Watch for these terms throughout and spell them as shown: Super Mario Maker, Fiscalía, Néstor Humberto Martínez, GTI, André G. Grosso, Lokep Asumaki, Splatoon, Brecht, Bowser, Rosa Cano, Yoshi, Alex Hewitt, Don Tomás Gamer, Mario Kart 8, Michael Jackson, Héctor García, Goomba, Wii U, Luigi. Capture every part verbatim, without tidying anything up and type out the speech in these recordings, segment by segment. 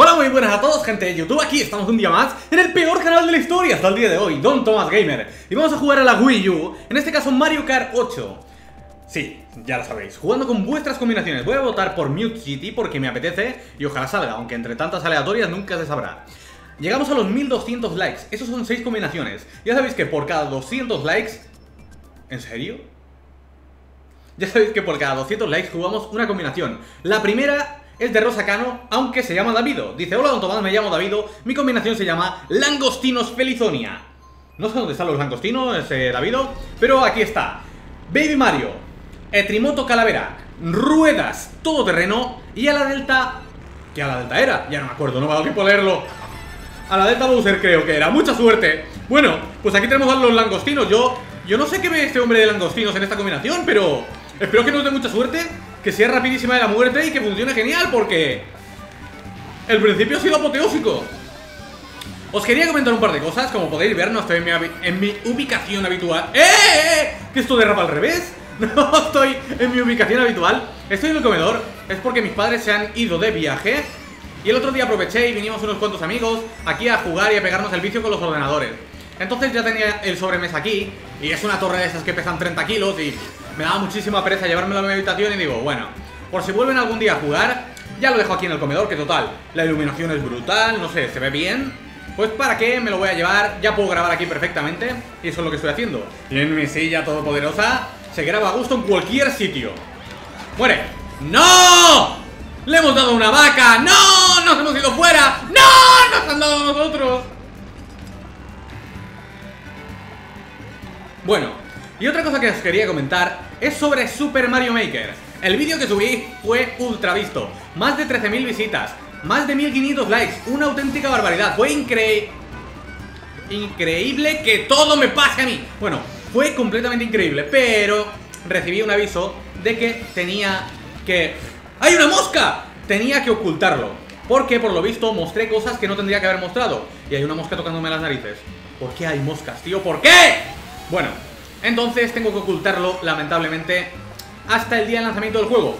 Hola, muy buenas a todos, gente de YouTube. Aquí estamos un día más en el peor canal de la historia hasta el día de hoy, Don Tomás Gamer. Y vamos a jugar a la Wii U, en este caso Mario Kart ocho. Sí, ya lo sabéis, jugando con vuestras combinaciones. Voy a votar por Mute City porque me apetece y ojalá salga, aunque entre tantas aleatorias nunca se sabrá. Llegamos a los mil doscientos likes, esos son seis combinaciones. Ya sabéis que por cada doscientos likes... ¿En serio? Ya sabéis que por cada doscientos likes jugamos una combinación. La primera es de Rosa Cano, aunque se llama Davido. Dice, hola Don Tomás, me llamo Davido, mi combinación se llama Langostinos Felizonia. No sé dónde están los langostinos, eh, Davido, pero aquí está. Baby Mario, Etrimoto Calavera, Ruedas Todoterreno y a la Delta... ¿Qué a la Delta era? Ya no me acuerdo, no me ha dado tiempo a leerlo. A la Delta Bowser creo que era, mucha suerte. Bueno, pues aquí tenemos a los langostinos. Yo yo no sé qué ve este hombre de langostinos en esta combinación, pero espero que nos dé mucha suerte, que sea rapidísima de la muerte y que funcione genial, porque el principio ha sido apoteósico. Os quería comentar un par de cosas. Como podéis ver, no estoy en mi, en mi ubicación habitual. ¡Eh, eh, eh! ¿Que esto derrapa al revés? No estoy en mi ubicación habitual. Estoy en el comedor. Es porque mis padres se han ido de viaje y el otro día aproveché y vinimos unos cuantos amigos aquí a jugar y a pegarnos el vicio con los ordenadores. Entonces ya tenía el sobremesa aquí, y es una torre de esas que pesan treinta kilos, y me daba muchísima pereza llevármelo a mi habitación. Y digo, bueno, por si vuelven algún día a jugar, ya lo dejo aquí en el comedor, que total, la iluminación es brutal, no sé, se ve bien. Pues para qué, me lo voy a llevar, ya puedo grabar aquí perfectamente. Y eso es lo que estoy haciendo. Y en mi silla todopoderosa se graba a gusto en cualquier sitio. ¡Muere! ¡No! ¡Le hemos dado una vaca! ¡No! ¡Nos hemos ido fuera! ¡No! ¡Nos han dado nosotros! Bueno, y otra cosa que os quería comentar es sobre Super Mario Maker. El vídeo que subí fue ultra visto. Más de trece mil visitas, más de mil quinientos likes, una auténtica barbaridad. Fue increíble. Increíble que todo me pase a mí. Bueno, fue completamente increíble, pero recibí un aviso de que tenía que... ¡Hay una mosca! Tenía que ocultarlo, porque por lo visto mostré cosas que no tendría que haber mostrado. Y hay una mosca tocándome las narices. ¿Por qué hay moscas, tío? ¿Por qué? Bueno, entonces tengo que ocultarlo, lamentablemente, hasta el día de lanzamiento del juego.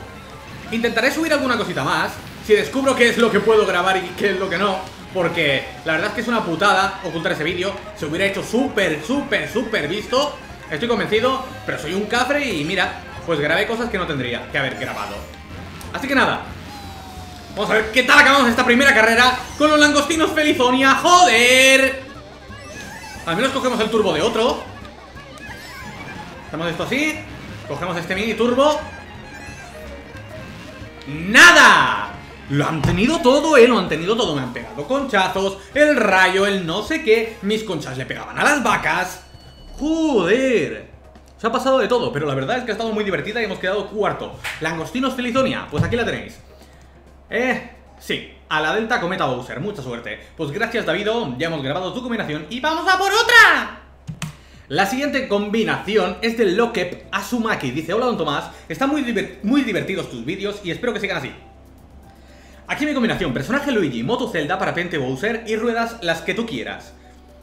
Intentaré subir alguna cosita más si descubro qué es lo que puedo grabar y qué es lo que no, porque la verdad es que es una putada ocultar ese vídeo. Se hubiera hecho súper, súper, súper visto. Estoy convencido, pero soy un cafre y mira, pues grabé cosas que no tendría que haber grabado. Así que nada, vamos a ver qué tal acabamos esta primera carrera con los langostinos Felizonia. ¡Joder! Al menos cogemos el turbo de otro. Hacemos esto así, cogemos este mini turbo. ¡Nada! Lo han tenido todo, eh, lo han tenido todo. Me han pegado conchazos, el rayo, el no sé qué. Mis conchas le pegaban a las vacas. ¡Joder! Se ha pasado de todo, pero la verdad es que ha estado muy divertida y hemos quedado cuarto. Langostinos Felizonia, pues aquí la tenéis. Eh, sí, a la Delta Cometa Bowser, mucha suerte. Pues gracias, Davido, ya hemos grabado tu combinación y ¡vamos a por otra! La siguiente combinación es de Lokep Asumaki. Dice, hola Don Tomás, están muy, diver muy divertidos tus vídeos y espero que sigan así. Aquí mi combinación, personaje Luigi, moto Zelda, parapente Bowser y ruedas las que tú quieras.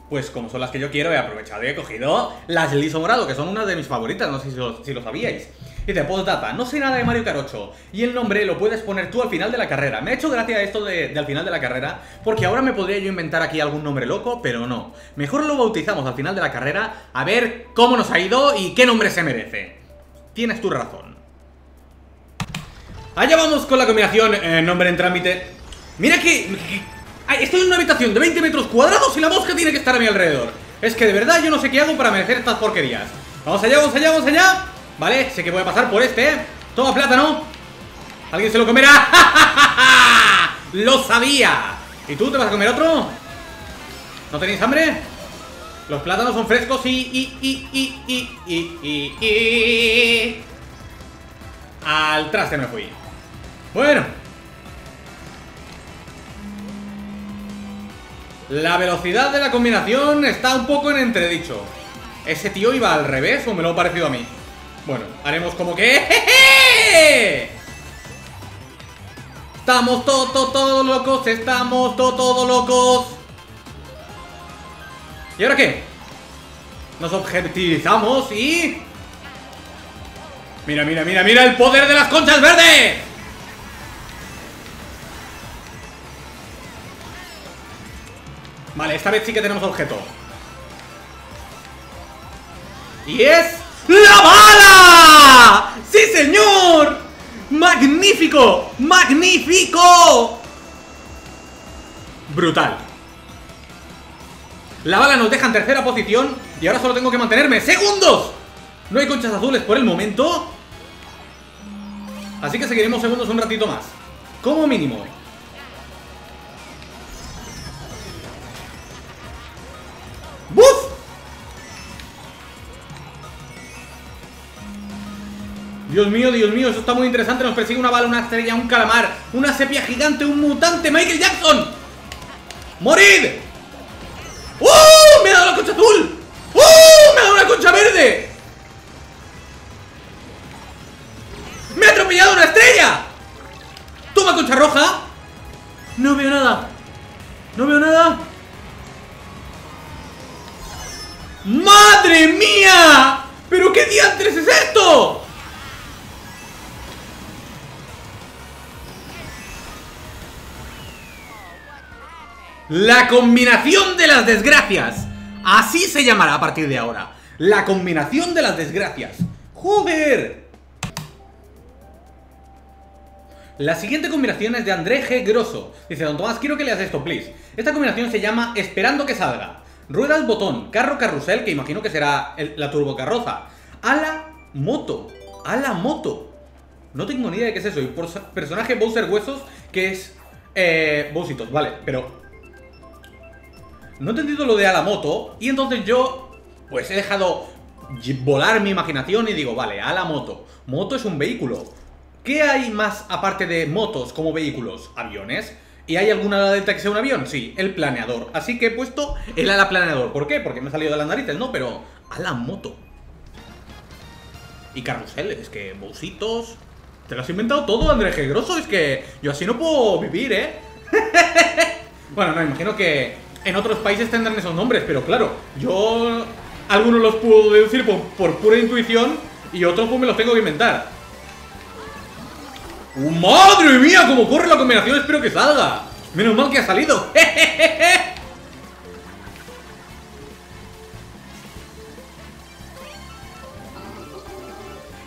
Pues como son las que yo quiero, he aprovechado y he cogido las liso morado, que son una de mis favoritas, no sé si lo, si lo sabíais. Dice, postdata, no sé nada de Mario Kart ocho y el nombre lo puedes poner tú al final de la carrera. Me ha hecho gracia esto de, de al final de la carrera, porque ahora me podría yo inventar aquí algún nombre loco, pero no. Mejor lo bautizamos al final de la carrera, a ver cómo nos ha ido y qué nombre se merece. Tienes tu razón. Allá vamos con la combinación, eh, nombre en trámite. Mira que, que... Estoy en una habitación de veinte metros cuadrados y la mosca tiene que estar a mi alrededor. Es que de verdad yo no sé qué hago para merecer estas porquerías. Vamos allá, vamos allá, vamos allá. Vale, sé que voy a pasar por este, ¿eh? Toma plátano. ¿Alguien se lo comerá? ¡Ja, ja, ja! ¡Lo sabía! ¿Y tú te vas a comer otro? ¿No tenéis hambre? Los plátanos son frescos y... y, y, y, y, y, y, y. Al traste me fui. Bueno, la velocidad de la combinación está un poco en entredicho. ¿Ese tío iba al revés o me lo ha parecido a mí? Bueno, haremos como que... ¡Jeje! Estamos todos to, to locos, estamos todos to locos. ¿Y ahora qué? Nos objetivizamos y... Mira, mira, mira, mira el poder de las conchas verdes. Vale, esta vez sí que tenemos objeto. Y es... ¡la bala! ¡Sí, señor! ¡Magnífico! ¡Magnífico! Brutal. La bala nos deja en tercera posición. Y ahora solo tengo que mantenerme. ¡Segundos! No hay conchas azules por el momento, así que seguiremos segundos un ratito más, como mínimo. ¡Buf! Dios mío, Dios mío, eso está muy interesante. Nos persigue una bala, una estrella, un calamar, una sepia gigante, un mutante, Michael Jackson. ¡Morid! ¡Uh! ¡Me ha dado la concha azul! ¡Uh! ¡Me ha dado una concha verde! ¡Me ha atropellado una estrella! ¡Toma, concha roja! No veo nada. No veo nada. ¡Madre mía! ¿Pero qué diantres es esto? La combinación de las desgracias. Así se llamará a partir de ahora. La combinación de las desgracias. ¡Joder! La siguiente combinación es de André G. Grosso. Dice: Don Tomás, quiero que leas esto, please. Esta combinación se llama Esperando que salga. Rueda al botón, carro carrusel, que imagino que será el, la turbocarroza. A la moto. A la moto. No tengo ni idea de qué es eso. Y por personaje Bowser Huesos, que es... Eh... Bowsitos, vale, pero... no he entendido lo de a la moto. Y entonces yo, pues he dejado volar mi imaginación y digo, vale, a la moto. Moto es un vehículo. ¿Qué hay más aparte de motos como vehículos? Aviones. ¿Y hay alguna ala delta que sea un avión? Sí, el planeador. Así que he puesto el ala planeador. ¿Por qué? Porque me ha salido de las narices, ¿no? Pero a la moto. Y carruseles, es que bolsitos. Te lo has inventado todo, André G. Grosso. Es que yo así no puedo vivir, ¿eh? Bueno, no, imagino que... en otros países tendrán esos nombres, pero claro, yo algunos los puedo deducir por, por pura intuición y otros pues me los tengo que inventar. ¡Oh, madre mía! Como corre la combinación, espero que salga. Menos mal que ha salido.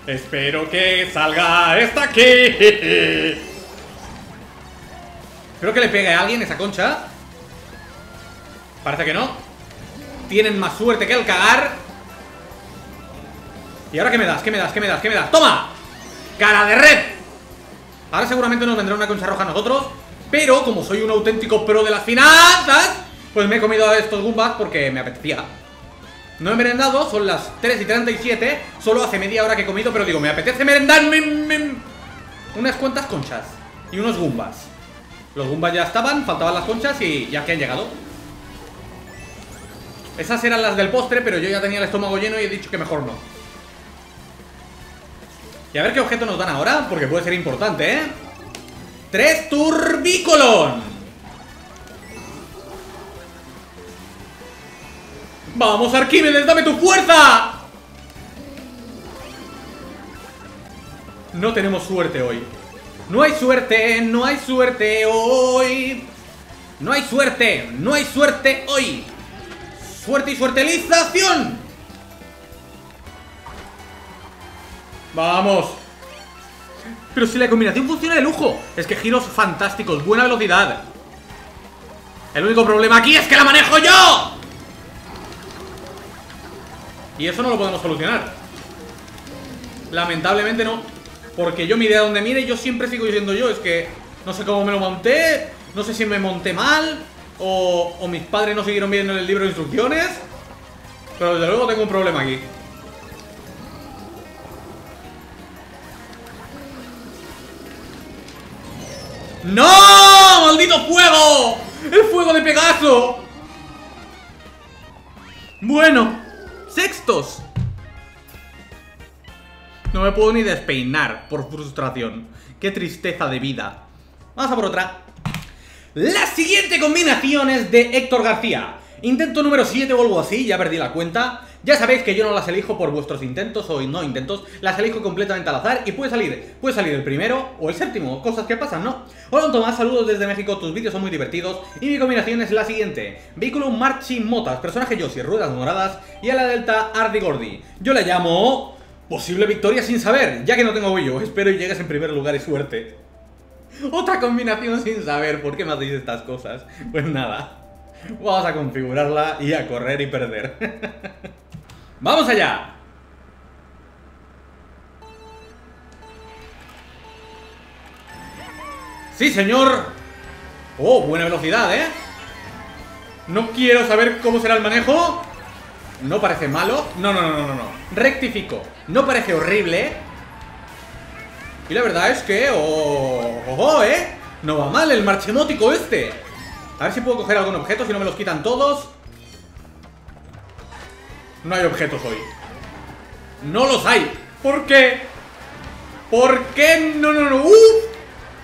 Espero que salga esta aquí. Creo que le pegue a alguien esa concha. Parece que no. Tienen más suerte que el cagar. ¿Y ahora qué me das? ¿Qué me das? ¿Qué me das? ¿Qué me das? ¡Toma! ¡Cara de red! Ahora seguramente nos vendrá una concha roja a nosotros, pero como soy un auténtico pro de las finanzas, pues me he comido a estos Goombas porque me apetecía. No he merendado, son las tres y treinta y siete. Solo hace media hora que he comido, pero digo, me apetece merendarme me... unas cuantas conchas y unos Goombas. Los Goombas ya estaban, faltaban las conchas y ya que han llegado. Esas eran las del postre, pero yo ya tenía el estómago lleno y he dicho que mejor no. Y a ver qué objeto nos dan ahora, porque puede ser importante, ¿eh? ¡Tres turbicolón! ¡Vamos, Arquímedes, dame tu fuerza! No tenemos suerte hoy. No hay suerte, no hay suerte hoy. No hay suerte, no hay suerte hoy. ¡Suerte y suertelización! ¡Vamos! Pero si la combinación funciona de lujo. Es que giros fantásticos, buena velocidad. El único problema aquí es que la manejo yo. Y eso no lo podemos solucionar. Lamentablemente no. Porque yo mire a donde mire, yo siempre sigo diciendo yo. Es que no sé cómo me lo monté. No sé si me monté mal. O, o mis padres no siguieron viendo el libro de instrucciones. Pero desde luego tengo un problema aquí. ¡No! ¡Maldito fuego! ¡El fuego de Pegaso! Bueno, sextos. No me puedo ni despeinar por frustración. ¡Qué tristeza de vida! Vamos a por otra. La siguiente combinación es de Héctor García. Intento número siete o algo así, ya perdí la cuenta. Ya sabéis que yo no las elijo por vuestros intentos o no intentos, las elijo completamente al azar y puede salir, puede salir el primero o el séptimo, cosas que pasan, ¿no? Hola Don Tomás, saludos desde México, tus vídeos son muy divertidos y mi combinación es la siguiente: vehículo Marchi Motas, personaje Yoshi, ruedas moradas y a la delta Ardigordi. Yo la llamo posible victoria sin saber, ya que no tengo Wii U, espero y llegues en primer lugar y suerte. Otra combinación sin saber, ¿por qué me hacéis estas cosas? Pues nada, vamos a configurarla y a correr y perder. ¡Vamos allá! ¡Sí, señor! ¡Oh, buena velocidad, eh! No quiero saber cómo será el manejo. No parece malo. No, no, no, no, no. Rectifico. No parece horrible. Y la verdad es que... ¡Oh, oh, oh, eh! No va mal el marchemótico este. A ver si puedo coger algún objeto, si no me los quitan todos. No hay objetos hoy. No los hay. ¿Por qué? ¿Por qué? No, no, no. ¡Uf!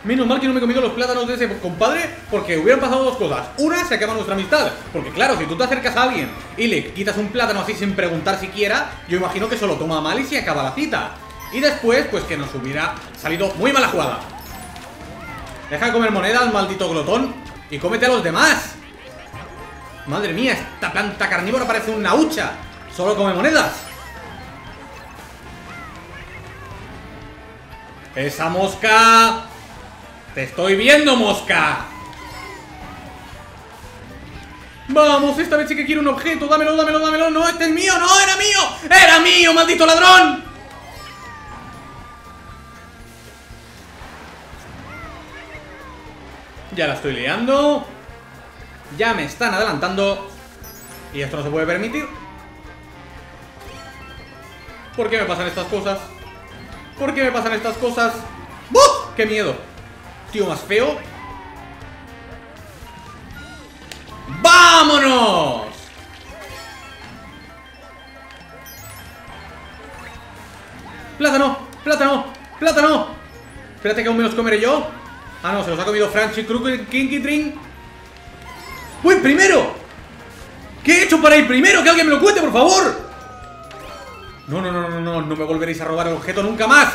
Menos mal que no me he comido los plátanos de ese compadre, porque hubieran pasado dos cosas. Una, se acaba nuestra amistad, porque claro, si tú te acercas a alguien y le quitas un plátano así sin preguntar siquiera, yo imagino que eso lo toma mal y se acaba la cita. Y después, pues que nos hubiera salido muy mala jugada. Deja de comer monedas, maldito glotón, y cómete a los demás. Madre mía, esta planta carnívora parece una hucha. Solo come monedas. Esa mosca... ¡Te estoy viendo, mosca! ¡Vamos! Esta vez sí que quiero un objeto. ¡Dámelo, dámelo, dámelo! ¡No, este es mío! ¡No, era mío! ¡Era mío, maldito ladrón! Ya la estoy liando. Ya me están adelantando. Y esto no se puede permitir. ¿Por qué me pasan estas cosas? ¿Por qué me pasan estas cosas? ¡Buf! ¡Qué miedo! Tío más feo. ¡Vámonos! ¡Plátano! ¡Plátano! ¡Plátano! Espérate que aún me los comeré yo. Ah, no, se los ha comido Franchi Kruger Kinky Drink. ¡Voy primero! ¿Qué he hecho para ir primero? ¡Que alguien me lo cuente, por favor! No, no, no, no, no, no me volveréis a robar el objeto nunca más.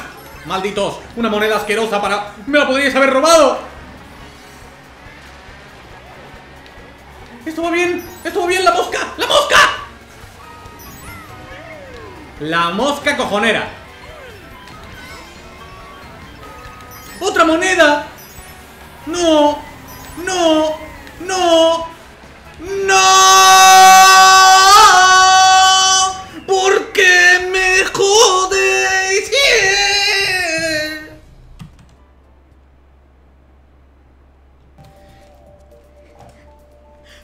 Malditos, una moneda asquerosa para... ¡Me la podríais haber robado! ¡Estuvo bien! ¡Estuvo bien la mosca! ¡La mosca! ¡La mosca cojonera! ¡Otra moneda! ¡No! ¡No! ¡No! ¡No! ¿Por qué me jodéis?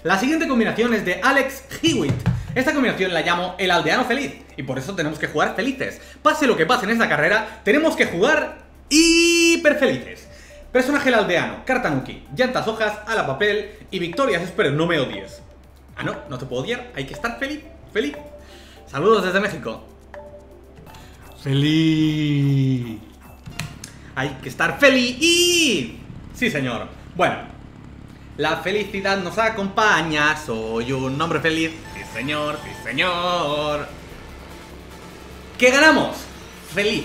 La siguiente combinación es de Alex Hewitt. Esta combinación la llamo el aldeano feliz, y por eso tenemos que jugar felices. Pase lo que pase en esta carrera, tenemos que jugar hiper felices. Personaje el aldeano, cartanuki, llantas hojas, ala papel y victorias, espero no me odies. Ah no, no te puedo odiar, hay que estar feliz, feliz. Saludos desde México. Feliz. Hay que estar feliz. Sí señor. Bueno, la felicidad nos acompaña, soy un hombre feliz. Sí señor, sí señor. ¿Qué ganamos? Feliz.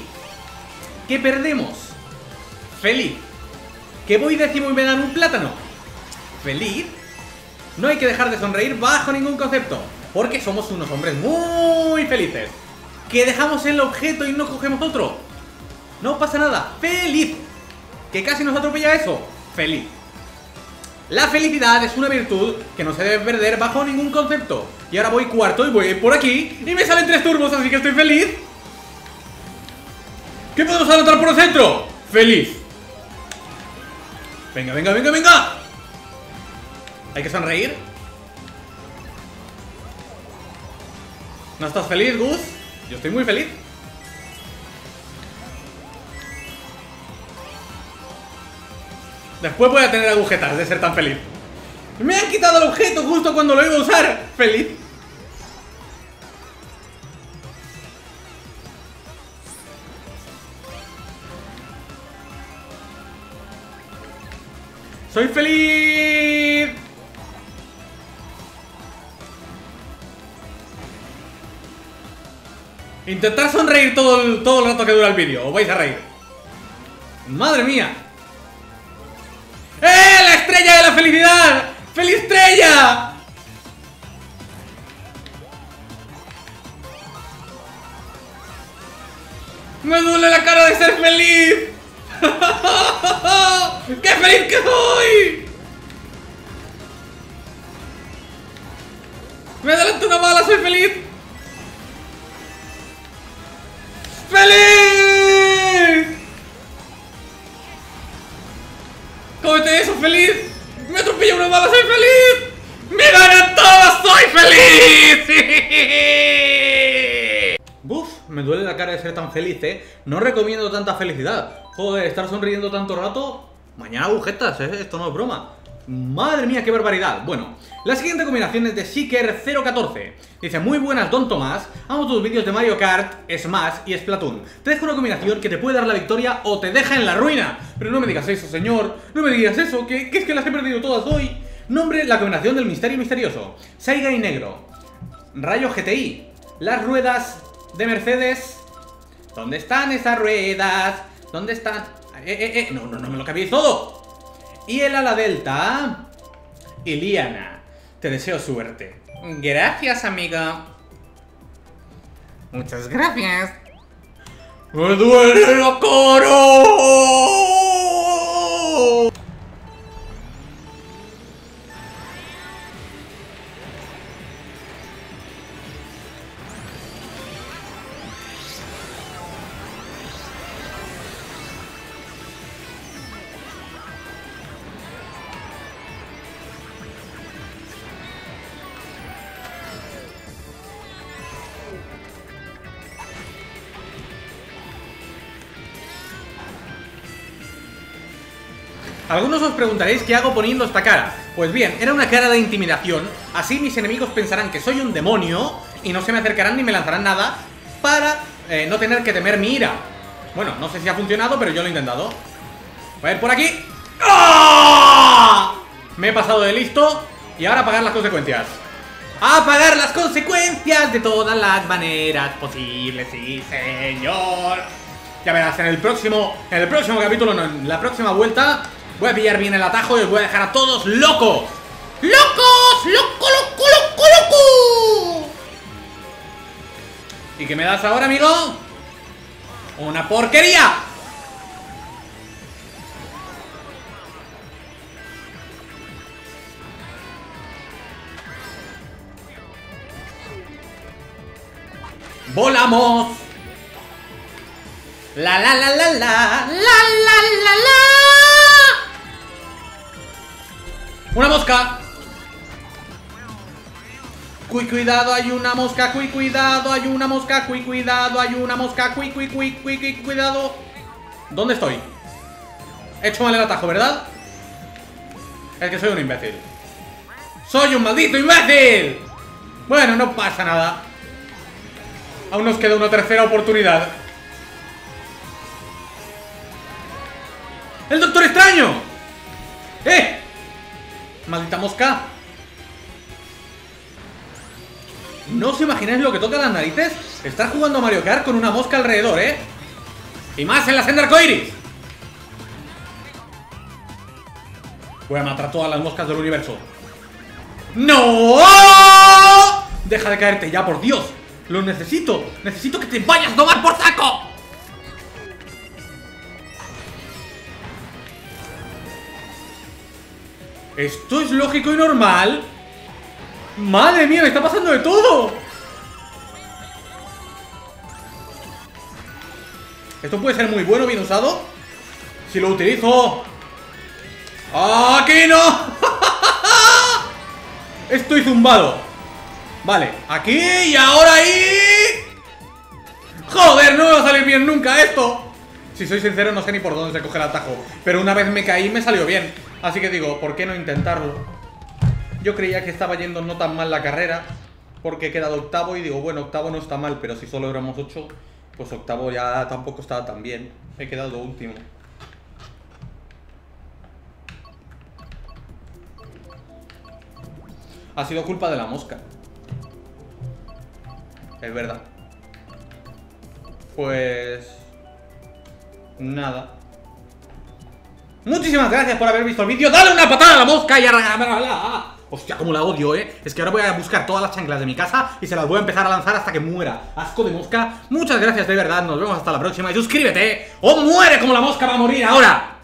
¿Qué perdemos? Feliz. Que voy décimo y me dan un plátano. Feliz. No hay que dejar de sonreír bajo ningún concepto, porque somos unos hombres muy felices. Que dejamos el objeto y no cogemos otro. No pasa nada. Feliz. Que casi nos atropella eso. Feliz. La felicidad es una virtud que no se debe perder bajo ningún concepto. Y ahora voy cuarto y voy por aquí y me salen tres turbos, así que estoy feliz. ¿Qué podemos anotar por el centro? Feliz. Venga, venga, venga, venga. Hay que sonreír. ¿No estás feliz, Gus? Yo estoy muy feliz. Después voy a tener agujetas de ser tan feliz. Me han quitado el objeto justo cuando lo iba a usar. Feliz. ¡Soy feliz! Intentad sonreír todo el, todo el rato que dura el vídeo. Os vais a reír. ¡Madre mía! ¡Eh! ¡La estrella de la felicidad! ¡Feliz estrella! ¡Me duele la cara de ser feliz! ¡Qué feliz que soy! ¡Me adelanto una bala! ¡Soy feliz! ¡Feliz! ¡Cómete eso, feliz! ¡Me atropella una bala! ¡Soy feliz! ¡Me ganan todos! ¡Soy feliz! ¡Buf! Me duele la cara de ser tan feliz, ¿eh? No recomiendo tanta felicidad. Joder, estar sonriendo tanto rato... Mañana agujetas, ¿eh? Esto no es broma. Madre mía, qué barbaridad. Bueno, la siguiente combinación es de Shiker cero uno cuatro. Dice: muy buenas, Don Tomás. Amo tus vídeos de Mario Kart, Smash y Splatoon. Te dejo una combinación que te puede dar la victoria o te deja en la ruina. Pero no me digas eso, señor. No me digas eso, que, que es que las he perdido todas hoy. Nombre: la combinación del misterio misterioso. Saiga y negro. Rayo G T I. Las ruedas de Mercedes. ¿Dónde están esas ruedas? ¿Dónde están? Eh, eh, eh. No, no, no me lo cabéis todo. Y el ala delta. Iliana, te deseo suerte. Gracias, amiga. Muchas gracias. ¡Me duele la cara! Algunos os preguntaréis qué hago poniendo esta cara. Pues bien, era una cara de intimidación. Así mis enemigos pensarán que soy un demonio y no se me acercarán ni me lanzarán nada para eh, no tener que temer mi ira. Bueno, no sé si ha funcionado, pero yo lo he intentado. A ver, por aquí. ¡Oh! Me he pasado de listo. Y ahora a pagar las consecuencias. A pagar las consecuencias de todas las maneras posibles, sí señor. Ya verás, en el próximo, en el próximo capítulo, no, en la próxima vuelta... Voy a pillar bien el atajo y os voy a dejar a todos locos. ¡Locos! ¡Loco, loco, loco, loco! ¿Y qué me das ahora, amigo? ¡Una porquería! ¡Volamos! ¡La, la, la, la, la! ¡La, la, la, la! ¡Una mosca! ¡Cuy, cuidado! ¡Hay una mosca! ¡Cuy, cuidado! ¡Hay una mosca! ¡Cuy, cuidado! ¡Hay una mosca! ¡Cuy, cuy, cuy, cuy, cuy, cuidado! ¿Dónde estoy? He hecho mal el atajo, ¿verdad? Es que soy un imbécil. ¡Soy un maldito imbécil! Bueno, no pasa nada. Aún nos queda una tercera oportunidad. ¡El Doctor Extraño! ¡Eh! Maldita mosca. No os imagináis lo que toca las narices estar jugando a Mario Kart con una mosca alrededor, ¿eh? Y más en la senda arcoiris. Voy a matar todas las moscas del universo. ¡No! Deja de caerte ya, por Dios. Lo necesito. Necesito que te vayas a tomar por saco. ¿Esto es lógico y normal? ¡Madre mía! ¡Me está pasando de todo! Esto puede ser muy bueno, bien usado. Si lo utilizo... ¡Aquí no! Estoy zumbado. Vale, aquí y ahora ahí... ¡Joder! No me va a salir bien nunca esto. Si soy sincero, no sé ni por dónde se coge el atajo. Pero una vez me caí, me salió bien. Así que digo, ¿por qué no intentarlo? Yo creía que estaba yendo no tan mal la carrera, porque he quedado octavo y digo, bueno, octavo no está mal, pero si solo éramos ocho, pues octavo ya tampoco estaba tan bien. He quedado último. Ha sido culpa de la mosca. Es verdad. Pues... nada. Muchísimas gracias por haber visto el vídeo. Dale una patada a la mosca y arranca. Hostia, cómo la odio, eh. Es que ahora voy a buscar todas las chanclas de mi casa y se las voy a empezar a lanzar hasta que muera. Asco de mosca. Muchas gracias de verdad. Nos vemos hasta la próxima. Y suscríbete o muere como la mosca va a morir ahora.